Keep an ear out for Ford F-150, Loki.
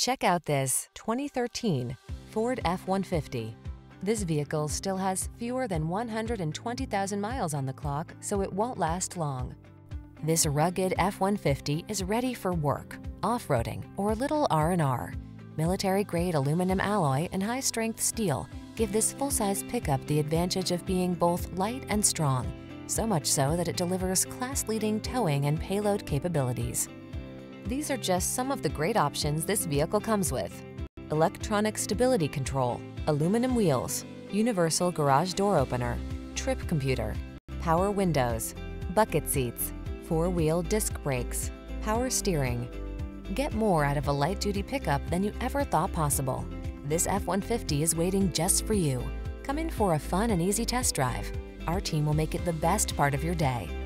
Check out this 2013 Ford F-150. This vehicle still has fewer than 120,000 miles on the clock, so it won't last long. This rugged F-150 is ready for work, off-roading, or little R&R. Military-grade aluminum alloy and high-strength steel give this full-size pickup the advantage of being both light and strong, so much so that it delivers class-leading towing and payload capabilities. These are just some of the great options this vehicle comes with: electronic stability control, aluminum wheels, universal garage door opener, trip computer, power windows, bucket seats, four-wheel disc brakes, power steering. Get more out of a light-duty pickup than you ever thought possible. This F-150 is waiting just for you. Come in for a fun and easy test drive. Our team will make it the best part of your day.